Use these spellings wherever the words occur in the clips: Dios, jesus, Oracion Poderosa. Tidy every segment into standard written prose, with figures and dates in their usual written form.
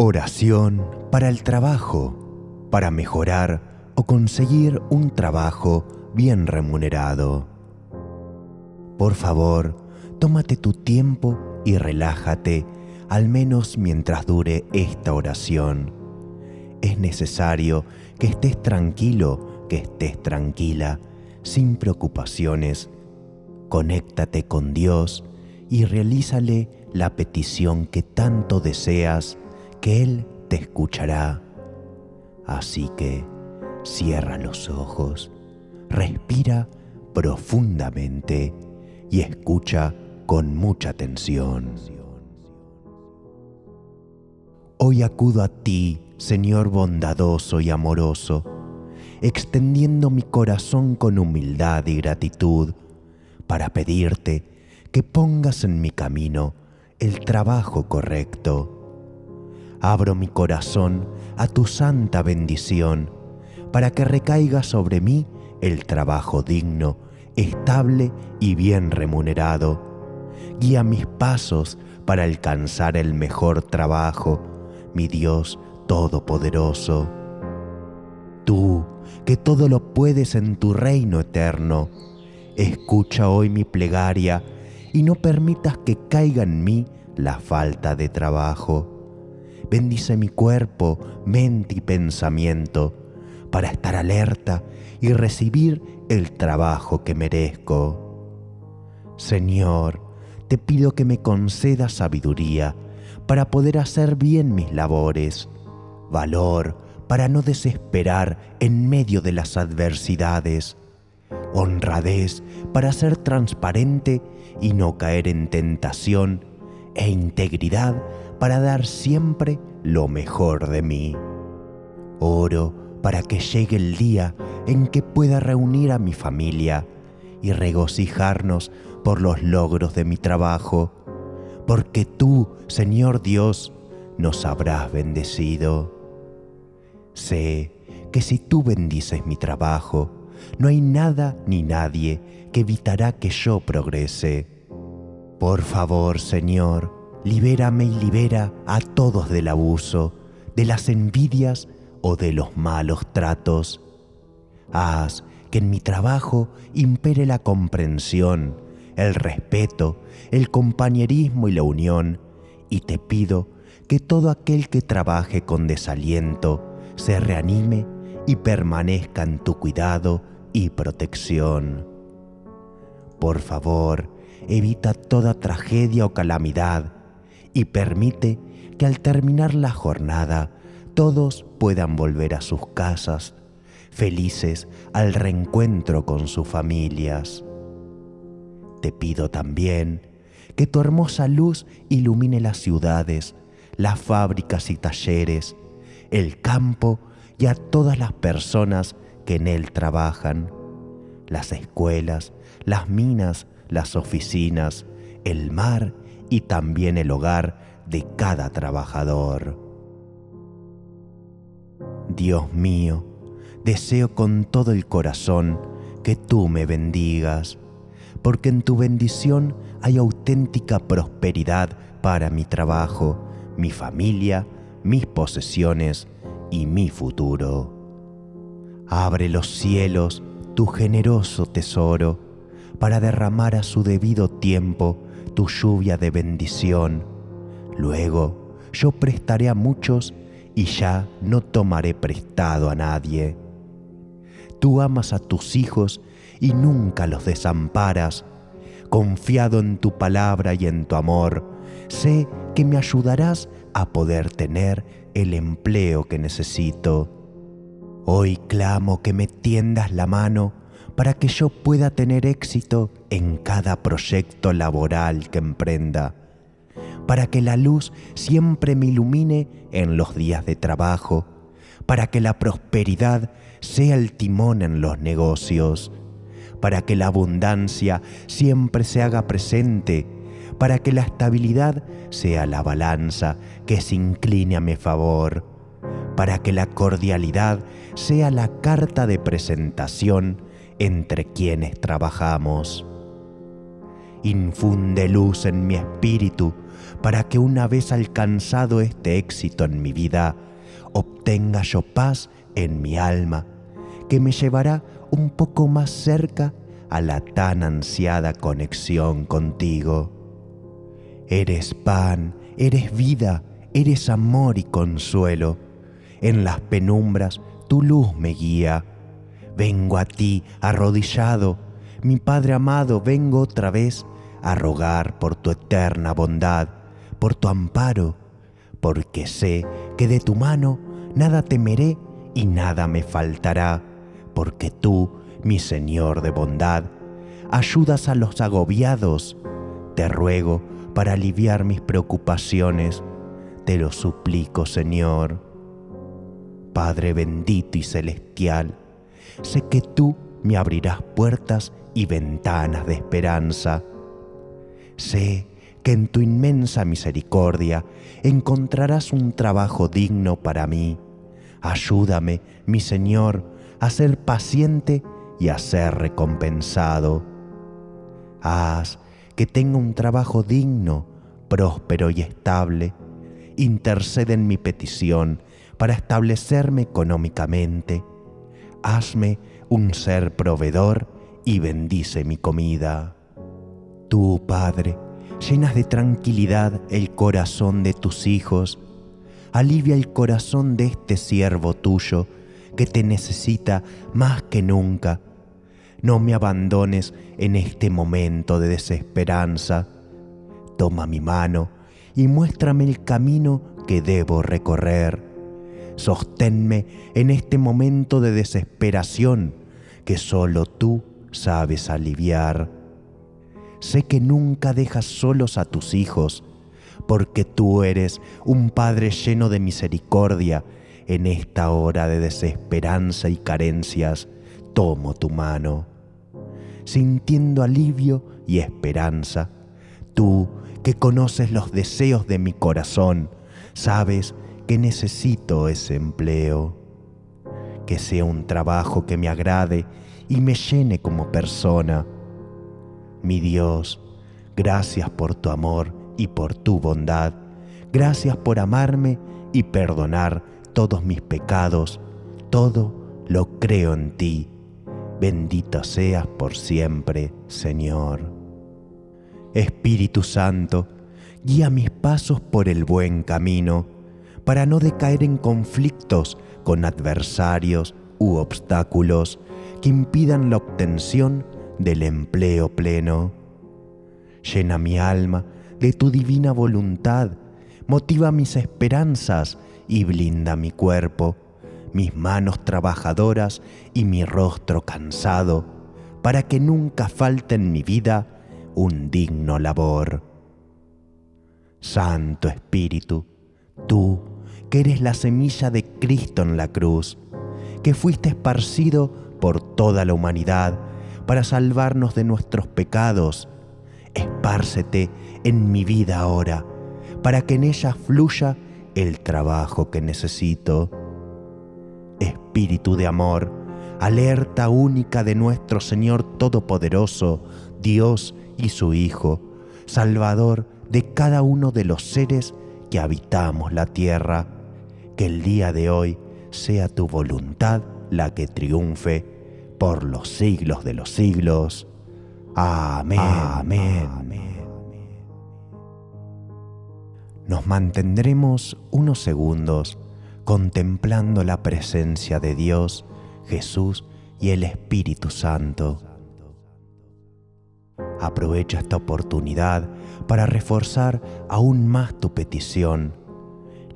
Oración para el trabajo, para mejorar o conseguir un trabajo bien remunerado. Por favor, tómate tu tiempo y relájate, al menos mientras dure esta oración. Es necesario que estés tranquilo, que estés tranquila, sin preocupaciones. Conéctate con Dios y realízale la petición que tanto deseas, que Él te escuchará. Así que cierra los ojos, respira profundamente y escucha con mucha atención. Hoy acudo a ti, Señor bondadoso y amoroso, extendiendo mi corazón con humildad y gratitud para pedirte que pongas en mi camino el trabajo correcto. Abro mi corazón a tu santa bendición para que recaiga sobre mí el trabajo digno, estable y bien remunerado. Guía mis pasos para alcanzar el mejor trabajo, mi Dios todopoderoso. Tú, que todo lo puedes en tu reino eterno, escucha hoy mi plegaria y no permitas que caiga en mí la falta de trabajo. Bendice mi cuerpo, mente y pensamiento para estar alerta y recibir el trabajo que merezco. Señor, te pido que me concedas sabiduría para poder hacer bien mis labores, valor para no desesperar en medio de las adversidades, honradez para ser transparente y no caer en tentación, e integridad para dar siempre lo mejor de mí. Oro para que llegue el día en que pueda reunir a mi familia y regocijarnos por los logros de mi trabajo, porque tú, Señor Dios, nos habrás bendecido. Sé que si tú bendices mi trabajo, no hay nada ni nadie que evitará que yo progrese. Por favor, Señor, libérame y libera a todos del abuso, de las envidias o de los malos tratos. Haz que en mi trabajo impere la comprensión, el respeto, el compañerismo y la unión, y te pido que todo aquel que trabaje con desaliento se reanime y permanezca en tu cuidado y protección. Por favor, evita toda tragedia o calamidad y permite que al terminar la jornada todos puedan volver a sus casas, felices al reencuentro con sus familias. Te pido también que tu hermosa luz ilumine las ciudades, las fábricas y talleres, el campo y a todas las personas que en él trabajan, las escuelas, las minas, las oficinas, el mar y también el hogar de cada trabajador. Dios mío, deseo con todo el corazón que tú me bendigas, porque en tu bendición hay auténtica prosperidad para mi trabajo, mi familia, mis posesiones y mi futuro. Abre los cielos, tu generoso tesoro, para derramar a su debido tiempo tu lluvia de bendición. Luego yo prestaré a muchos y ya no tomaré prestado a nadie. Tú amas a tus hijos y nunca los desamparas. Confiado en tu palabra y en tu amor, sé que me ayudarás a poder tener el empleo que necesito. Hoy clamo que me tiendas la mano para que yo pueda tener éxito en cada proyecto laboral que emprenda, para que la luz siempre me ilumine en los días de trabajo, para que la prosperidad sea el timón en los negocios, para que la abundancia siempre se haga presente, para que la estabilidad sea la balanza que se incline a mi favor, para que la cordialidad sea la carta de presentación entre quienes trabajamos. Infunde luz en mi espíritu para que una vez alcanzado este éxito en mi vida, obtenga yo paz en mi alma, que me llevará un poco más cerca a la tan ansiada conexión contigo. Eres pan, eres vida, eres amor y consuelo. En las penumbras tu luz me guía. Vengo a ti arrodillado, mi Padre amado, vengo otra vez a rogar por tu eterna bondad, por tu amparo, porque sé que de tu mano nada temeré y nada me faltará, porque tú, mi Señor de bondad, ayudas a los agobiados. Te ruego para aliviar mis preocupaciones, te lo suplico, Señor. Padre bendito y celestial, sé que tú me abrirás puertas y ventanas de esperanza. Sé que en tu inmensa misericordia encontrarás un trabajo digno para mí. Ayúdame, mi Señor, a ser paciente y a ser recompensado. Haz que tenga un trabajo digno, próspero y estable. Intercede en mi petición para establecerme económicamente. Hazme un ser proveedor y bendice mi comida. Tú, Padre, llenas de tranquilidad el corazón de tus hijos. Alivia el corazón de este siervo tuyo que te necesita más que nunca. No me abandones en este momento de desesperanza. Toma mi mano y muéstrame el camino que debo recorrer. Sosténme en este momento de desesperación que solo tú sabes aliviar. Sé que nunca dejas solos a tus hijos, porque tú eres un Padre lleno de misericordia. En esta hora de desesperanza y carencias, tomo tu mano. Sintiendo alivio y esperanza, tú que conoces los deseos de mi corazón, sabes que necesito ese empleo. Que sea un trabajo que me agrade y me llene como persona. Mi Dios, gracias por tu amor y por tu bondad. Gracias por amarme y perdonar todos mis pecados. Todo lo creo en ti. Bendito seas por siempre, Señor. Espíritu Santo, guía mis pasos por el buen camino, para no decaer en conflictos con adversarios u obstáculos que impidan la obtención del empleo pleno. Llena mi alma de tu divina voluntad, motiva mis esperanzas y blinda mi cuerpo, mis manos trabajadoras y mi rostro cansado, para que nunca falte en mi vida un digno labor. Santo Espíritu, tú que eres la semilla de Cristo en la cruz, que fuiste esparcido por toda la humanidad para salvarnos de nuestros pecados, espárcete en mi vida ahora, para que en ella fluya el trabajo que necesito. Espíritu de amor, alerta única de nuestro Señor Todopoderoso, Dios y su Hijo, Salvador de cada uno de los seres que habitamos la tierra, que el día de hoy sea tu voluntad la que triunfe por los siglos de los siglos. Amén. Amén. Amén. Nos mantendremos unos segundos contemplando la presencia de Dios, Jesús y el Espíritu Santo. Aprovecha esta oportunidad para reforzar aún más tu petición.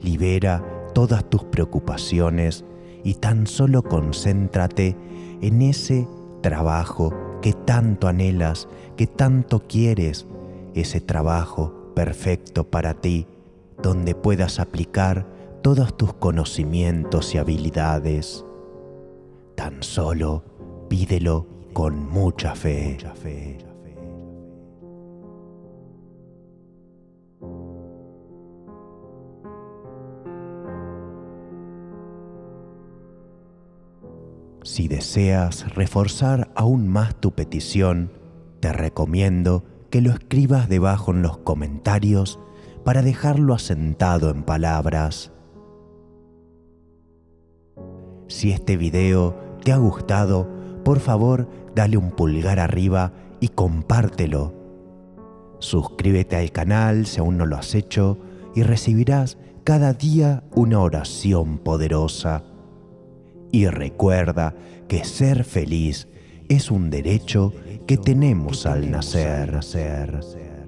Libera todas tus preocupaciones y tan solo concéntrate en ese trabajo que tanto anhelas, que tanto quieres, ese trabajo perfecto para ti, donde puedas aplicar todos tus conocimientos y habilidades. Tan solo pídelo con mucha fe. Si deseas reforzar aún más tu petición, te recomiendo que lo escribas debajo en los comentarios para dejarlo asentado en palabras. Si este video te ha gustado, por favor dale un pulgar arriba y compártelo. Suscríbete al canal si aún no lo has hecho y recibirás cada día una oración poderosa. Y recuerda que ser feliz es un derecho que tenemos al nacer.